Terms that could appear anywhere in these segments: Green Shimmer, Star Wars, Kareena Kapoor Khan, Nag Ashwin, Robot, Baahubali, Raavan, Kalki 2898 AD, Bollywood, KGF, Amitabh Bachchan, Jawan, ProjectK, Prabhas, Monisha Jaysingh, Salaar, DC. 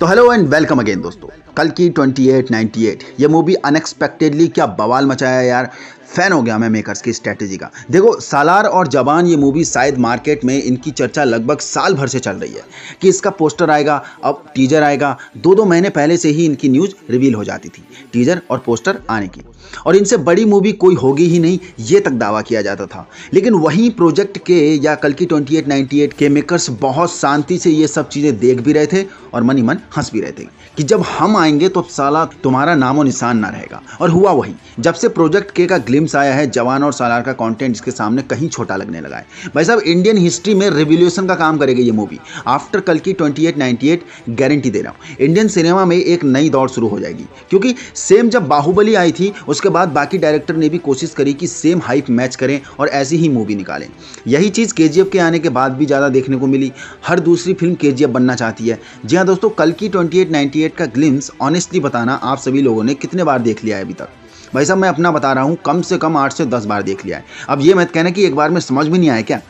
तो hello and welcome again दोस्तों, कल्कि 2898 ये मूवी अनएक्सपेक्टेडली क्या बवाल मचाया यार। फ़ैन हो गया मैं मेकर्स की स्ट्रेटेजी का। देखो, सालार और जवान ये मूवी शायद मार्केट में इनकी चर्चा लगभग साल भर से चल रही है कि इसका पोस्टर आएगा, अब टीजर आएगा। दो महीने पहले से ही इनकी न्यूज़ रिवील हो जाती थी टीजर और पोस्टर आने की, और इनसे बड़ी मूवी कोई होगी ही नहीं ये तक दावा किया जाता था। लेकिन वहीं प्रोजेक्ट के या कल्कि 2898 के मेकर्स बहुत शांति से ये सब चीज़ें देख भी रहे थे और मन ही मन हंस भी रहे थे कि जब हम आएंगे तो साला तुम्हारा नामो निशान ना रहेगा। और हुआ वही, जब से प्रोजेक्ट के का ग्लिम्स आया है, जवान और सालार का कंटेंट इसके सामने कहीं छोटा लगने लगा है। भाई साहब, इंडियन हिस्ट्री में रिवोल्यूशन का काम करेगी ये मूवी। आफ्टर कल्कि 2898 गारंटी दे रहा हूँ, इंडियन सिनेमा में एक नई दौड़ शुरू हो जाएगी। क्योंकि सेम जब बाहुबली आई थी उसके बाद बाकी डायरेक्टर ने भी कोशिश करी कि सेम हाइप मैच करें और ऐसी ही मूवी निकालें। यही चीज़ केजीएफ के आने के बाद भी ज़्यादा देखने को मिली। हर दूसरी फिल्म केजीएफ बनना चाहती है। जी हाँ दोस्तों, कल्कि 2898 का ग्लिम्स ऑनेस्टली बताना आप सभी लोगों ने कितने बार देख लिया है अभी तक? भाई साहब, मैं अपना बता रहा हूँ, कम से कम 8 से 10 बार देख लिया है। अब ये मत कहना कि एक बार में समझ में नहीं आया क्या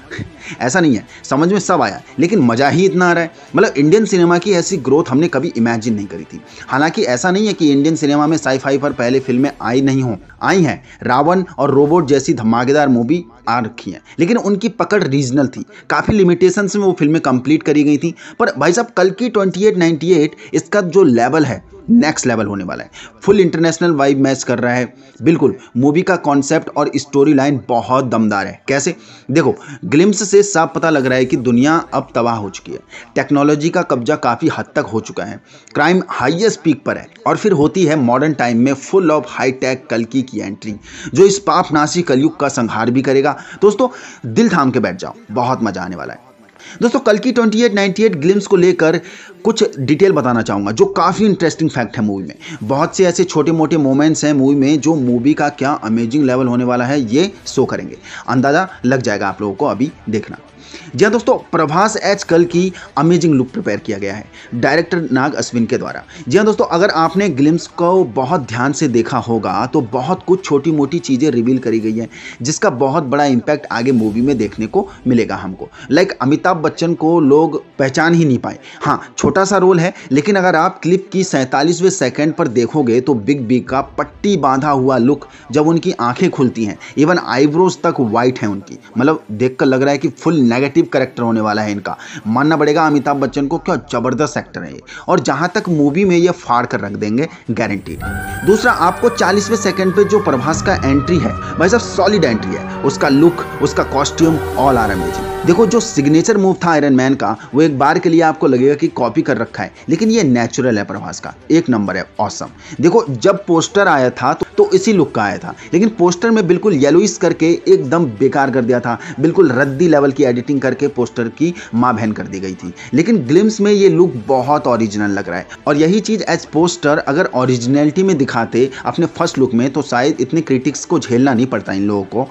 ऐसा नहीं है, समझ में सब आया, लेकिन मज़ा ही इतना आ रहा है। मतलब इंडियन सिनेमा की ऐसी ग्रोथ हमने कभी इमेजिन नहीं करी थी। हालांकि ऐसा नहीं है कि इंडियन सिनेमा में साईफाई पर पहले फिल्में आई नहीं हों, आई हैं। रावण और रोबोट जैसी धमाकेदार मूवी आ रखी हैं, लेकिन उनकी पकड़ रीजनल थी, काफ़ी लिमिटेशंस में वो फिल्में कंप्लीट करी गई थी। पर भाई साहब, कल्कि 2898 इसका जो लेवल है नेक्स्ट लेवल होने वाला है। फुल इंटरनेशनल वाइब मैच कर रहा है। बिल्कुल मूवी का कॉन्सेप्ट और स्टोरी लाइन बहुत दमदार है। कैसे? देखो, ग्लिम्स से साफ पता लग रहा है कि दुनिया अब तबाह हो चुकी है, टेक्नोलॉजी का कब्जा काफ़ी हद तक हो चुका है, क्राइम हाईएस्ट पीक पर है, और फिर होती है मॉडर्न टाइम में फुल ऑफ हाई टेक कल्कि की एंट्री, जो इस पापनाशी कलयुग का संहार भी करेगा। दोस्तों, दिल थाम के बैठ जाओ, बहुत मजा आने वाला है। दोस्तों, कल्कि 2898 ग्लिम्स को लेकर कुछ डिटेल बताना चाहूँगा जो काफ़ी इंटरेस्टिंग फैक्ट है मूवी में। बहुत से ऐसे छोटे मोटे मोमेंट्स हैं मूवी में जो मूवी का क्या अमेजिंग लेवल होने वाला है ये शो करेंगे। अंदाज़ा लग जाएगा आप लोगों को, अभी देखना। जी हाँ दोस्तों, प्रभास एज कल्कि अमेजिंग लुक प्रिपेयर किया गया है डायरेक्टर नाग अश्विन के द्वारा। जी हाँ दोस्तों, अगर आपने ग्लिम्स को बहुत ध्यान से देखा होगा तो बहुत कुछ छोटी मोटी चीज़ें रिवील करी गई हैं जिसका बहुत बड़ा इम्पैक्ट आगे मूवी में देखने को मिलेगा हमको। लाइक अमिताभ बच्चन को लोग पहचान ही नहीं पाए। हाँ, छोटा सा रोल है, लेकिन अगर आप क्लिप की 47वें सेकेंड पर देखोगे तो बिग बी का पट्टी बांधा हुआ लुक, जब उनकी आँखें खुलती हैं, इवन आईब्रोज तक वाइट हैं उनकी, मतलब देख कर लग रहा है कि फुल नेगेटिव करेक्टर होने वाला है इनका। मानना पड़ेगा अमिताभ बच्चन को, क्या जबरदस्त एक्टर है ये, और जहां तक मूवी में ये फाड़ कर रख देंगे गारंटीड। दूसरा, आपको 40वें सेकंड पे जो प्रभास का एंट्री है, भाई साहब सॉलिड एंट्री है। उसका लुक, उसका कॉस्ट्यूम, ऑल आर अमेजिंग। देखो, जो सिग्नेचर मूव था आयरन मैन का, वो एक बार के लिए आपको लगेगा कि कॉपी कर रखा है, लेकिन ये नेचुरल है प्रभास का, एक नंबर है, ऑसम। देखो, जब पोस्टर आया था तो इसी लुक का आया था, लेकिन पोस्टर में बिल्कुल येलोइश करके एकदम बेकार कर दिया था, बिल्कुल रद्दी लेवल की एडिटिंग करके पोस्टर की माँ बहन कर दी गई थी। लेकिन ग्लिम्स में ये लुक बहुत ओरिजिनल लग रहा है, और यही चीज़ एज पोस्टर अगर ओरिजिनलिटी में दिखाते अपने फर्स्ट लुक में तो शायद इतने क्रिटिक्स को झेलना नहीं पड़ता इन लोगों को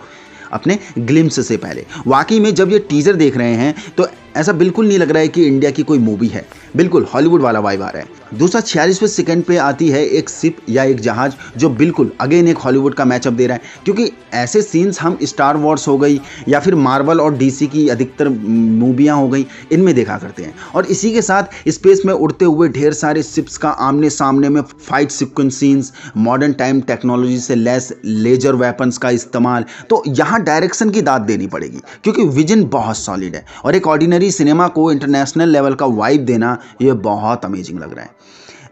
अपने ग्लिम्स से पहले। वाकई में जब ये टीजर देख रहे हैं तो ऐसा बिल्कुल नहीं लग रहा है कि इंडिया की कोई मूवी है, बिल्कुल हॉलीवुड वाला वाइब आ रहा है। दूसरा, 46वें सेकंड पे आती है एक शिप या एक जहाज, जो बिल्कुल अगेन एक हॉलीवुड का मैचअप दे रहा है, क्योंकि ऐसे सीन्स हम स्टार वॉर्स हो गई या फिर मार्वल और डीसी की अधिकतर मूवियाँ हो गई, इनमें देखा करते हैं। और इसी के साथ स्पेस में उड़ते हुए ढेर सारे शिप्स का आमने सामने में fight sequence scenes, modern time technology से लेस लेजर वेपन्स का इस्तेमाल। तो यहाँ डायरेक्शन की दाद देनी पड़ेगी, क्योंकि विजन बहुत सॉलिड है, और एक ऑर्डिनरी सिनेमा को इंटरनेशनल लेवल का वाइब देना ये बहुत अमेजिंग लग रहा है।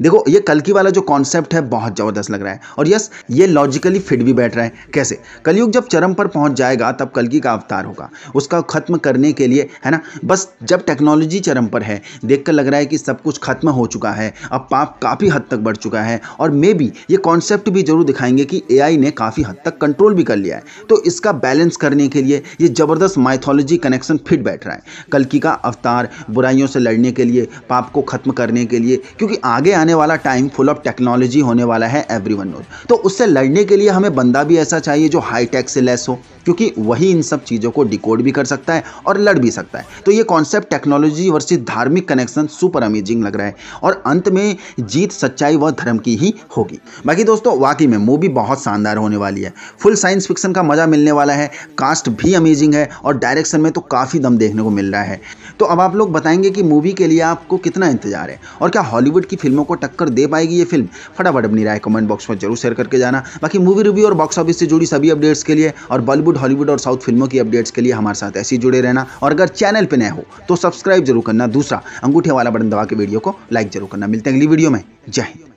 देखो, ये कल्कि वाला जो कॉन्सेप्ट है बहुत ज़बरदस्त लग रहा है, और यस, ये लॉजिकली फिट भी बैठ रहा है। कैसे? कलयुग जब चरम पर पहुंच जाएगा तब कल्कि का अवतार होगा, उसका खत्म करने के लिए, है ना। बस जब टेक्नोलॉजी चरम पर है, देखकर लग रहा है कि सब कुछ खत्म हो चुका है, अब पाप काफ़ी हद तक बढ़ चुका है, और मे बी ये कॉन्सेप्ट भी जरूर दिखाएंगे कि AI ने काफ़ी हद तक कंट्रोल भी कर लिया है। तो इसका बैलेंस करने के लिए ये ज़बरदस्त माइथोलॉजी कनेक्शन फिट बैठ रहा है। कल्कि का अवतार बुराइयों से लड़ने के लिए, पाप को खत्म करने के लिए, क्योंकि आगे आने वाला टाइम फुल ऑफ टेक्नोलॉजी होने वाला है, एवरीवन नोज। तो उससे लड़ने के लिए हमें बंदा भी ऐसा चाहिए जो हाईटेक से लेस हो, क्योंकि वही इन सब चीज़ों को डिकोड भी कर सकता है और लड़ भी सकता है। तो ये कॉन्सेप्ट टेक्नोलॉजी वर्सेस धार्मिक कनेक्शन सुपर अमेजिंग लग रहा है, और अंत में जीत सच्चाई व धर्म की ही होगी। बाकी दोस्तों वाकई में मूवी बहुत शानदार होने वाली है, फुल साइंस फिक्शन का मजा मिलने वाला है, कास्ट भी अमेजिंग है और डायरेक्शन में तो काफ़ी दम देखने को मिल रहा है। तो अब आप लोग बताएंगे कि मूवी के लिए आपको कितना इंतजार है और क्या हॉलीवुड की फिल्मों को टक्कर दे पाएगी ये फिल्म? फटाफट अपनी राय कमेंट बॉक्स में जरूर शेयर करके जाना। बाकी मूवी रिव्यू और बॉक्स ऑफिस से जुड़ी सभी अपडेट्स के लिए और बॉलीवुड, हॉलीवुड और साउथ फिल्मों की अपडेट्स के लिए हमारे साथ ऐसे ही जुड़े रहना। और अगर चैनल पर नए हो तो सब्सक्राइब जरूर करना। दूसरा, अंगूठे वाला बटन दबा के वीडियो को लाइक जरूर करना। मिलते हैं अगली वीडियो में, जय हिंद।